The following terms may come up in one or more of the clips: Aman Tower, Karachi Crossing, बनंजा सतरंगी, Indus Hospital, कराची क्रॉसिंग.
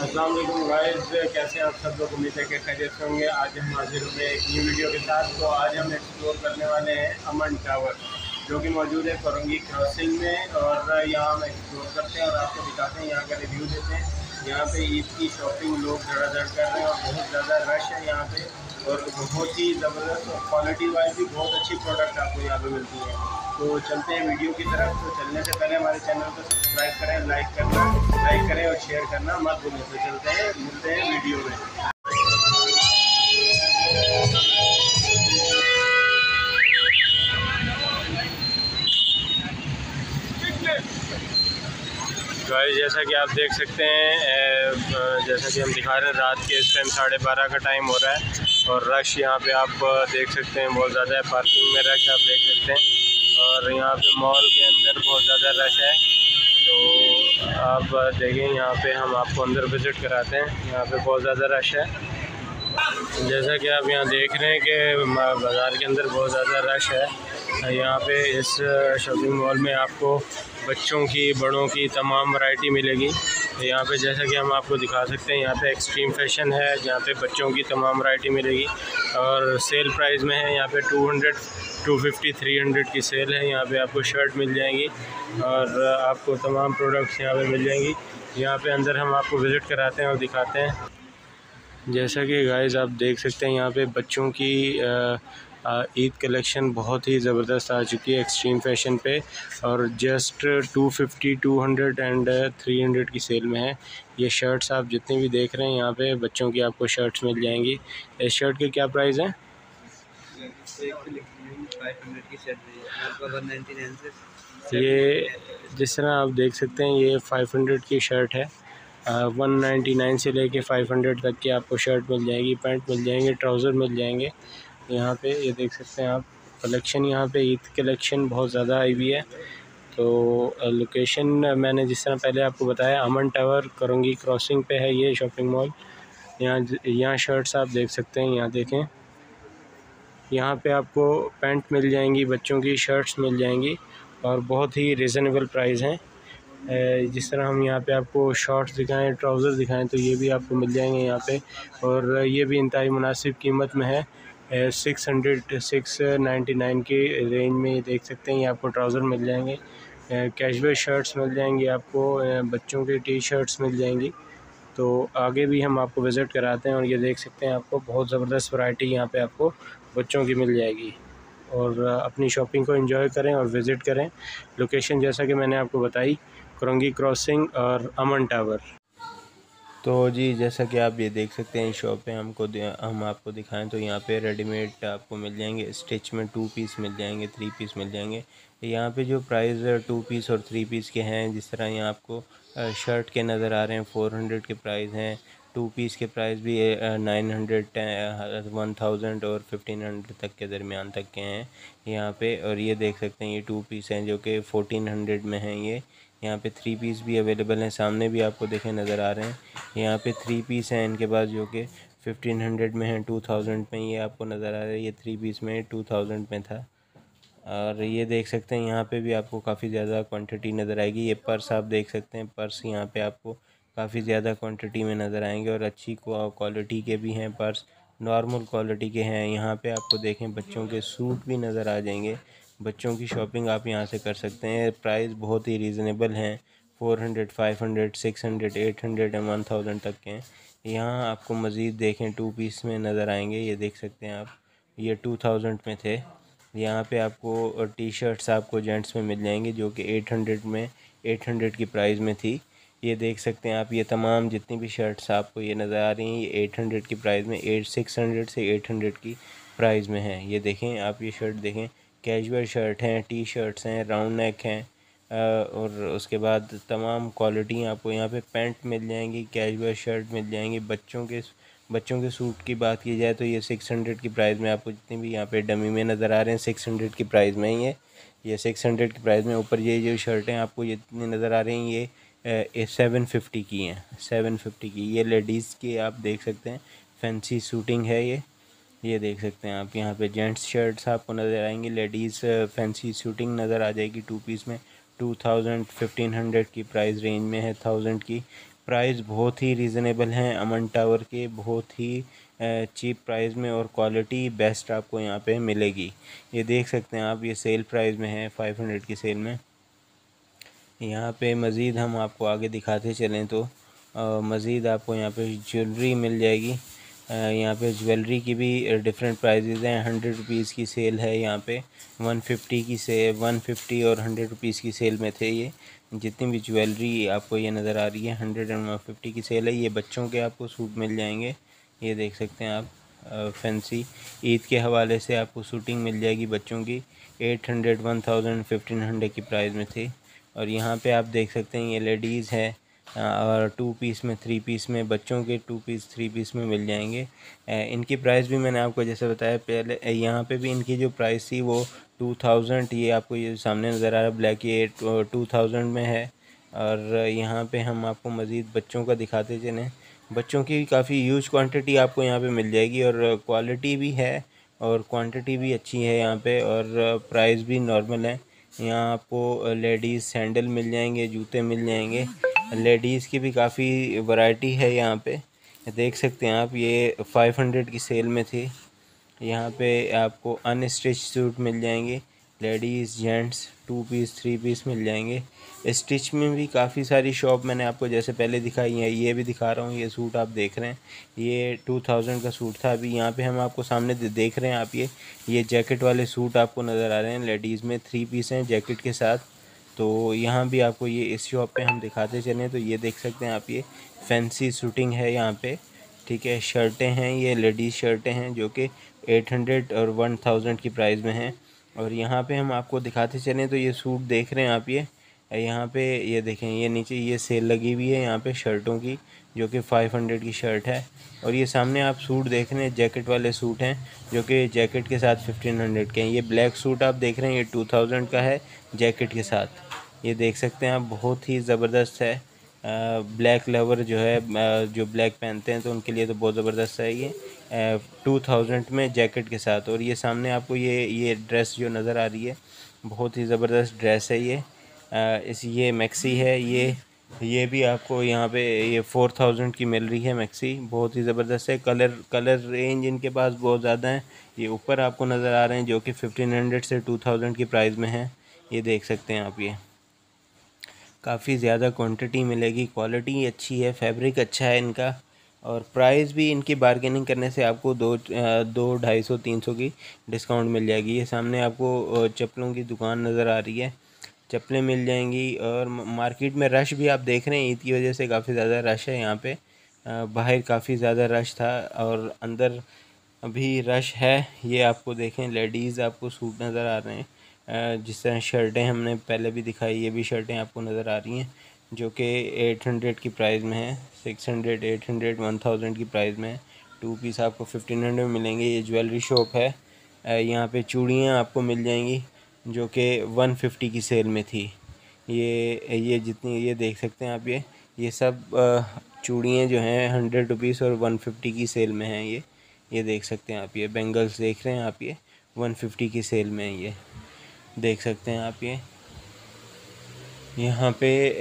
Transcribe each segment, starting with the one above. अस्सलाम वालेकुम गाइस, कैसे हैं आप सब लोग। उम्मीद है कि खैरियत से होंगे। आज हम हाजिर हुए एक न्यू वीडियो के साथ। तो आज हम एक्सप्लोर करने वाले हैं अमन टावर, जो कि मौजूद है करंगी क्रॉसिंग में। और यहाँ हम एक्सप्लोर करते हैं और आपको दिखाते हैं, यहाँ का रिव्यू देते हैं। यहाँ पे ईद की शॉपिंग लोग धड़ाधड़ कर रहे हैं और बहुत ज़्यादा रश है यहाँ पर, और बहुत ही ज़बरदस्त और क्वालिटी वाइज भी बहुत अच्छी प्रोडक्ट आपको यहाँ पर मिलती है। तो चलते हैं वीडियो की तरफ। तो चलने से पहले हमारे चैनल को सब्सक्राइब करें, लाइक करें और शेयर करना मत भूलें। तो चलते हैं, मिलते हैं वीडियो में। गाइस, जैसा कि आप देख सकते हैं, जैसा कि हम दिखा रहे हैं, रात के इस टाइम 12:30 का टाइम हो रहा है और रश यहाँ पे आप देख सकते हैं बहुत ज़्यादा है। पार्किंग में रश आप देख सकते हैं और यहाँ पे मॉल के अंदर बहुत ज़्यादा रश है। तो आप देखिए, यहाँ पे हम आपको अंदर विज़िट कराते हैं। यहाँ पे बहुत ज़्यादा रश है, जैसा कि आप यहाँ देख रहे हैं कि बाज़ार के अंदर बहुत ज़्यादा रश है। यहाँ पे इस शॉपिंग मॉल में आपको बच्चों की, बड़ों की तमाम वैरायटी मिलेगी। यहाँ पे जैसा कि हम आपको दिखा सकते हैं, यहाँ पे एक्सट्रीम फैशन है, जहाँ पे बच्चों की तमाम वैरायटी मिलेगी और सेल प्राइस में है। यहाँ पे 200, 250, 300 की सेल है। यहाँ पे आपको शर्ट मिल जाएंगी और आपको तमाम प्रोडक्ट्स यहाँ पे मिल जाएंगी। यहाँ पे अंदर हम आपको विज़िट कराते हैं और दिखाते हैं। जैसा कि गाइस आप देख सकते हैं, यहाँ पे बच्चों की ईद कलेक्शन बहुत ही ज़बरदस्त आ चुकी है एक्सट्रीम फैशन पे, और जस्ट 250, 200 एंड 300 की सेल में है। ये शर्ट्स आप जितने भी देख रहे हैं, यहाँ पे बच्चों की आपको शर्ट्स मिल जाएंगी। इस शर्ट के क्या प्राइस हैं? 500 की शर्ट है। ये जिस तरह आप देख सकते हैं, ये 500 की शर्ट है। 199 से लेके 500 तक की आपको शर्ट मिल जाएगी, पैंट मिल जाएंगे, ट्राउज़र मिल जाएंगे। यहाँ पे ये देख सकते हैं आप कलेक्शन, यहाँ पे ईद कलेक्शन बहुत ज़्यादा आई हुई है। तो लोकेशन मैंने जिस तरह पहले आपको बताया, अमन टावर करंगी क्रॉसिंग पे है ये शॉपिंग मॉल। यहाँ शर्ट्स आप देख सकते हैं, यहाँ देखें, यहाँ पे आपको पैंट मिल जाएंगी, बच्चों की शर्ट्स मिल जाएंगी और बहुत ही रिजनेबल प्राइस हैं। जिस तरह हम यहाँ पे आपको शॉर्ट्स दिखाएं, ट्राउज़र दिखाएं, तो ये भी आपको मिल जाएंगे यहाँ पे, और ये भी इंतहाई मुनासिब कीमत में है। 699 के रेंज में देख सकते हैं, ये आपको ट्राउज़र मिल जाएंगे, कैजुअल शर्ट्स मिल जाएंगी आपको, बच्चों के टी शर्ट्स मिल जाएंगी। तो आगे भी हम आपको विज़िट कराते हैं और ये देख सकते हैं, आपको बहुत ज़बरदस्त वैरायटी यहाँ पे आपको बच्चों की मिल जाएगी। और अपनी शॉपिंग को एंजॉय करें और विज़िट करें। लोकेशन जैसा कि मैंने आपको बताई, करंगी क्रॉसिंग और अमन टावर। तो जी, जैसा कि आप ये देख सकते हैं, शॉप पे हम आपको दिखाएं तो यहाँ पे रेडीमेड आपको मिल जाएंगे, स्टिच में 2 पीस मिल जाएंगे, 3 पीस मिल जाएंगे। यहाँ पे जो प्राइस 2 पीस और 3 पीस के हैं, जिस तरह यहाँ आपको शर्ट के नज़र आ रहे हैं, 400 के प्राइस हैं। 2 पीस के प्राइस भी 900, 1000 और 1500 तक के दरमियान तक के हैं यहाँ पे। और ये देख सकते हैं, ये 2 पीस हैं जो कि 1400 में हैं। ये यहाँ पे 3 पीस भी अवेलेबल हैं, सामने भी आपको देखें नज़र आ रहे हैं। यहाँ पे 3 पीस हैं इनके पास जो कि 1500 में हैं, 2000 में ये आपको नज़र आ रहा है। ये 3 पीस में 2000 में था। और ये देख सकते हैं, यहाँ पे भी आपको काफ़ी ज़्यादा क्वांटिटी नज़र आएगी। ये पर्स आप देख सकते हैं, पर्स यहाँ पे आपको काफ़ी ज़्यादा क्वांटिटी में नज़र आएंगे और अच्छी क्वालिटी के भी हैं, पर्स नॉर्मल क्वालिटी के हैं। यहाँ पर आपको देखें, बच्चों के सूट भी नज़र आ जाएंगे। बच्चों की शॉपिंग आप यहाँ से कर सकते हैं, प्राइस बहुत ही रीज़नेबल हैं, 400, 500, 600, 800 एंड 1000 तक के हैं। यहाँ आपको मज़ीद देखें 2 पीस में नज़र आएंगे, ये देख सकते हैं आप, ये 2000 में थे। यहाँ पे आपको टी शर्ट्स आपको जेंट्स में मिल जाएंगी जो कि 800 की प्राइस में थी। ये देख सकते हैं आप, ये तमाम जितनी भी शर्ट्स आपको ये नज़र आ रही हैं, ये 800 की प्राइस में, 600 से 800 की प्राइस में हैं। ये देखें आप, ये शर्ट देखें, कैजुअल शर्ट हैं, टी शर्ट्स हैं, राउंड नेक हैं और उसके बाद तमाम क्वालिटी आपको यहाँ पे पैंट मिल जाएंगी, कैजुअल शर्ट मिल जाएंगी। बच्चों के सूट की बात की जाए तो ये 600 की प्राइस में आपको जितने भी यहाँ पे डमी में नज़र आ रहे हैं, 600 की प्राइस में ही है। ये 600 की प्राइस में ऊपर ये जो शर्टें आपको जितनी नज़र आ रही हैं, ये 750 की हैं, 750 की। ये लेडीज़ की आप देख सकते हैं, फैंसी सूटिंग है ये देख सकते हैं आप। यहाँ पे जेंट्स शर्ट्स आपको नज़र आएंगी, लेडीज़ फैंसी सूटिंग नज़र आ जाएगी। 2 पीस में 2000, 1500 की प्राइस रेंज में है, 1000 की प्राइस बहुत ही रीज़नेबल हैं अमन टावर के, बहुत ही चीप प्राइस में, और क्वालिटी बेस्ट आपको यहाँ पे मिलेगी। ये देख सकते हैं आप, ये सेल प्राइस में है 500 की सेल में। यहाँ पे मज़ीद हम आपको आगे दिखाते चलें तो मज़ीद आपको यहाँ पे ज्वेलरी मिल जाएगी। यहाँ पे ज्वेलरी की भी डिफरेंट प्राइजेज़ हैं। 100 रुपीज़ की सेल है यहाँ पे, 150 की सेल, 150 और 100 रुपीज़ की सेल में थे। ये जितनी भी ज्वेलरी आपको ये नज़र आ रही है 100 और 150 की सेल है। ये बच्चों के आपको सूट मिल जाएंगे, ये देख सकते हैं आप, फैंसी। ईद के हवाले से आपको सूटिंग मिल जाएगी बच्चों की। 800, 1000, 1500 की प्राइस में थी। और यहाँ पे आप देख सकते हैं ये लेडीज़ है, और 2 पीस में, 3 पीस में, बच्चों के 2 पीस, 3 पीस में मिल जाएंगे। इनकी प्राइस भी मैंने आपको जैसे बताया पहले, यहाँ पे भी इनकी जो प्राइस थी वो 2000, ये आपको ये सामने नज़र आ रहा ब्लैक, ये 2000 में है। और यहाँ पे हम आपको मज़ीद बच्चों का दिखाते चलें। बच्चों की काफ़ी ह्यूज क्वांटिटी आपको यहाँ पे मिल जाएगी, और क्वालिटी भी है और क्वांटिटी भी अच्छी है यहाँ पे, और प्राइस भी नॉर्मल है। यहाँ आपको लेडीज़ सैंडल मिल जाएंगे, जूते मिल जाएंगे। लेडीज़ की भी काफ़ी वैरायटी है यहाँ पे, देख सकते हैं आप। ये 500 की सेल में थी। यहाँ पे आपको अनस्टिच सूट मिल जाएंगे, लेडीज़, जेंट्स, 2 पीस, 3 पीस मिल जाएंगे। स्टिच में भी काफ़ी सारी शॉप मैंने आपको जैसे पहले दिखाई है, ये भी दिखा रहा हूँ। ये सूट आप देख रहे हैं, ये 2000 का सूट था। अभी यहाँ पे हम आपको सामने देख रहे हैं आप, ये जैकेट वाले सूट आपको नज़र आ रहे हैं लेडीज़ में, 3 पीस हैं जैकेट के साथ। तो यहाँ भी आपको ये इस शॉप पे हम दिखाते चलें तो ये देख सकते हैं आप, ये फैंसी सूटिंग है यहाँ पे, ठीक है। शर्टें हैं, ये लेडीज़ शर्टें हैं जो कि 800 और 1000 की प्राइस में हैं। और यहाँ पे हम आपको दिखाते चलें तो ये सूट देख रहे हैं आप, ये यहाँ पे ये देखें, ये नीचे ये सेल लगी हुई है यहाँ पे शर्टों की, जो कि 500 की शर्ट है। और ये सामने आप सूट देख रहे हैं, जैकेट वाले सूट हैं जो कि जैकेट के साथ 1500 के हैं। ये ब्लैक सूट आप देख रहे हैं, ये 2000 का है जैकेट के साथ। ये देख सकते हैं आप, बहुत ही ज़बरदस्त है। ब्लैक लवर जो है, जो ब्लैक पहनते हैं तो उनके लिए तो बहुत ज़बरदस्त है ये, 2000 में जैकेट के साथ। और ये सामने आपको ये ड्रेस जो नज़र आ रही है, बहुत ही ज़बरदस्त ड्रेस है ये। ये मैक्सी है, ये भी आपको यहाँ पे ये 4000 की मिल रही है मैक्सी, बहुत ही ज़बरदस्त है। कलर रेंज इनके पास बहुत ज़्यादा है। ये ऊपर आपको नज़र आ रहे हैं जो कि 1500 से 2000 की प्राइस में है। ये देख सकते हैं आप, ये काफ़ी ज़्यादा क्वांटिटी मिलेगी, क्वालिटी अच्छी है, फैब्रिक अच्छा है इनका, और प्राइस भी इनकी बारगेनिंग करने से आपको 200, 250, 300 की डिस्काउंट मिल जाएगी। ये सामने आपको चप्पलों की दुकान नज़र आ रही है, चप्पलें मिल जाएंगी। और मार्केट में रश भी आप देख रहे हैं, ईद की वजह से काफ़ी ज़्यादा रश है यहाँ पे। बाहर काफ़ी ज़्यादा रश था और अंदर अभी रश है। ये आपको देखें, लेडीज़ आपको सूट नज़र आ रहे हैं, जिस तरह शर्टें हमने पहले भी दिखाई, ये भी शर्टें आपको नज़र आ रही हैं जो कि 800 की प्राइस में है, 600, 800, 1000 की प्राइस में है। 2 पीस आपको 1500 में मिलेंगे। ये ज्वेलरी शॉप है, यहाँ पे चूड़ियाँ आपको मिल जाएंगी जो कि 150 की सेल में थी। ये जितनी ये देख सकते हैं आप, ये सब चूड़ियाँ जो हैं 100 रुपीज़ और 150 की सेल में हैं। ये देख सकते हैं आप, ये बेंगल्स देख रहे हैं आप, ये 150 की सेल में है। ये देख सकते हैं आप, ये यहाँ पे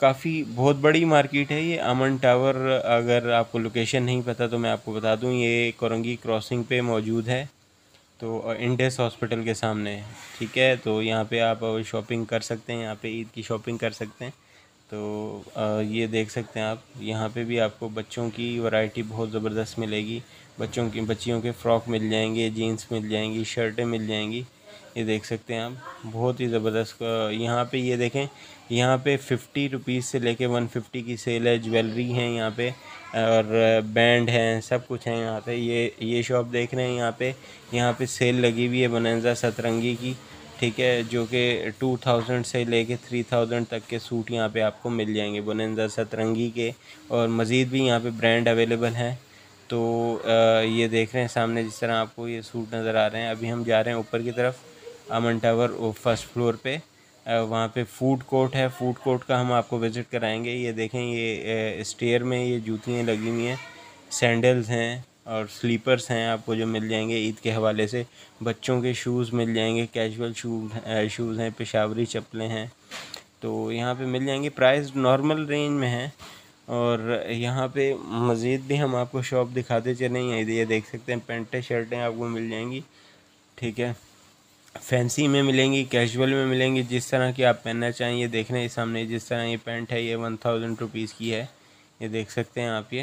काफ़ी बहुत बड़ी मार्केट है ये अमन टावर। अगर आपको लोकेशन नहीं पता तो मैं आपको बता दूँ, ये कराची क्रॉसिंग पे मौजूद है, तो इंडस हॉस्पिटल के सामने, ठीक है। तो यहाँ पे आप शॉपिंग कर सकते हैं, यहाँ पे ईद की शॉपिंग कर सकते हैं। तो ये देख सकते हैं आप, यहाँ पे भी आपको बच्चों की वैरायटी बहुत ज़बरदस्त मिलेगी। बच्चियों के फ़्रॉक मिल जाएंगे, जीन्स मिल जाएंगी, शर्टें मिल जाएंगी। ये देख सकते हैं आप, बहुत ही ज़बरदस्त। यहाँ पे ये देखें, यहाँ पे 50 रुपीज़ से लेके 150 की सेल है। ज्वेलरी है यहाँ पे, और बैंड हैं, सब कुछ है यहाँ पे। ये शॉप देख रहे हैं, यहाँ पे सेल लगी हुई है बनंजा सतरंगी की, ठीक है, जो कि 2000 से लेके 3000 तक के सूट यहाँ पे आपको मिल जाएंगे बनंजा सतरंगी के। और मज़ीद भी यहाँ पे ब्रांड अवेलेबल हैं। तो ये देख रहे हैं सामने जिस तरह आपको ये सूट नज़र आ रहे हैं। अभी हम जा रहे हैं ऊपर की तरफ अमन टावर फर्स्ट फ्लोर पे, वहाँ पे फूड कोर्ट है, फूड कोर्ट का हम आपको विज़िट कराएंगे। ये देखें, ये स्टेयर में ये जूतियाँ लगी हुई हैं, सैंडल्स हैं और स्लीपर्स हैं आपको जो मिल जाएंगे ईद के हवाले से। बच्चों के शूज़ मिल जाएंगे, कैजुअल शूज़ हैं, पेशावरी चप्पलें हैं, तो यहाँ पे मिल जाएंगी। प्राइस नॉर्मल रेंज में है और यहाँ पे मज़ीद भी हम आपको शॉप दिखाते चलें। ये देख सकते हैं पेंटें शर्टें आपको मिल जाएंगी, ठीक है, फैंसी में मिलेंगी, कैजुअल में मिलेंगी, जिस तरह की आप पहनना चाहें। ये देख रहे हैं सामने जिस तरह ये पेंट है, ये 1000 रुपीज़ की है, ये देख सकते हैं आप।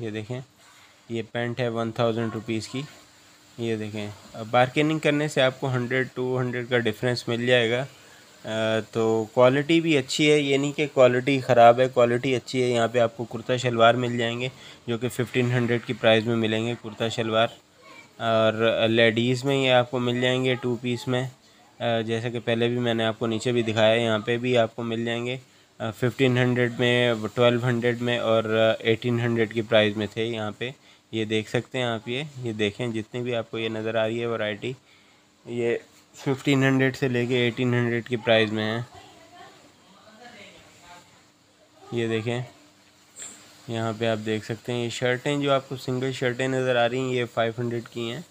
ये देखें, ये पेंट है 1000 रुपीज़ की, ये देखें। अब बार्गेनिंग करने से आपको 100-200 का डिफरेंस मिल जाएगा। तो क्वालिटी भी अच्छी है, ये नहीं कि क्वालिटी ख़राब है, क्वालिटी अच्छी है। यहाँ पे आपको कुर्ता शलवार मिल जाएंगे जो कि 1500 की प्राइस में मिलेंगे कुर्ता शलवार। और लेडीज़ में ये आपको मिल जाएंगे 2 पीस में, जैसे कि पहले भी मैंने आपको नीचे भी दिखाया, यहाँ पे भी आपको मिल जाएंगे 1500 में, 1200 में और 1800 की प्राइस में थे यहाँ पे। ये देख सकते हैं आप। ये देखें जितनी भी आपको ये नज़र आ रही है वैरायटी, ये 1500 से लेके 1800 की प्राइस में है। ये देखें यहाँ पे आप देख सकते हैं। ये शर्टें जो आपको सिंगल शर्टें नज़र आ रही हैं, ये 500 की हैं,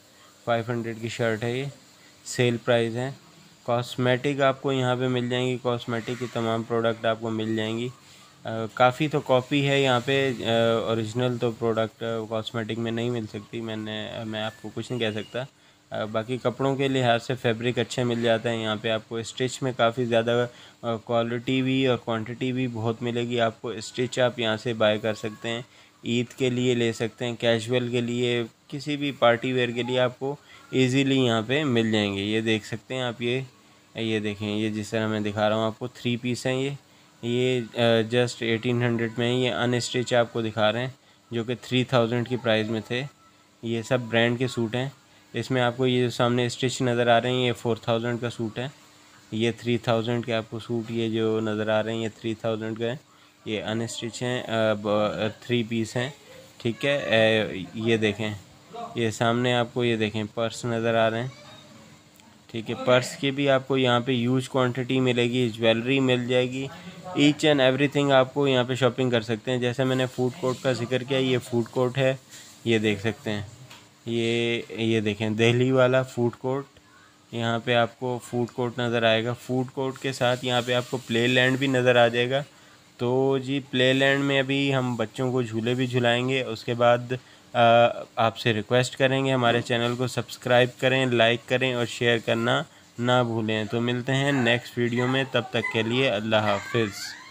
500 की शर्ट है, ये सेल प्राइस है। कॉस्मेटिक आपको यहाँ पे मिल जाएंगी, कॉस्मेटिक की तमाम प्रोडक्ट आपको मिल जाएंगी। काफ़ी तो कॉपी है यहाँ पे, ओरिजिनल तो प्रोडक्ट कॉस्मेटिक में नहीं मिल सकती। मैं आपको कुछ नहीं कह सकता। बाकी कपड़ों के लिहाज से फैब्रिक अच्छे मिल जाते हैं यहाँ पे आपको। स्टिच में काफ़ी ज़्यादा क्वालिटी भी और क्वांटिटी भी बहुत मिलेगी आपको। स्टिच आप यहाँ से बाय कर सकते हैं, ईद के लिए ले सकते हैं, कैजुअल के लिए, किसी भी पार्टी वेयर के लिए आपको इजीली यहाँ पे मिल जाएंगे। ये देख सकते हैं आप। ये देखें, ये जिस तरह मैं दिखा रहा हूँ आपको 3 पीस हैं। ये जस्ट 1800 में, ये अनस्टिच आपको दिखा रहे हैं जो कि 3000 की प्राइस में थे। ये सब ब्रांड के सूट हैं। इसमें आपको ये जो सामने स्टिच नज़र आ रहे हैं, ये 4000 का सूट है, ये 3000 के आपको सूट ये जो नज़र आ रहे हैं ये 3000 का है। ये अनस्टिच हैं, 3 पीस हैं, ठीक है। ये देखें, ये सामने आपको ये देखें पर्स नज़र आ रहे हैं, ठीक है। पर्स की भी आपको यहाँ पे यूज क्वांटिटी मिलेगी, ज्वेलरी मिल जाएगी, ईच एंड एवरीथिंग आपको यहाँ पे शॉपिंग कर सकते हैं। जैसे मैंने फूड कोर्ट का जिक्र किया, ये फूड कोर्ट है, ये देख सकते हैं। ये देखें दिल्ली वाला फूड कोर्ट, यहाँ पे आपको फूड कोर्ट नज़र आएगा। फूड कोर्ट के साथ यहाँ पे आपको प्ले लैंड भी नज़र आ जाएगा। तो जी प्ले लैंड में अभी हम बच्चों को झूले भी झुलाएंगे। उसके बाद आपसे रिक्वेस्ट करेंगे हमारे चैनल को सब्सक्राइब करें, लाइक करें और शेयर करना ना भूलें। तो मिलते हैं नेक्स्ट वीडियो में, तब तक के लिए अल्लाह हाफिज़।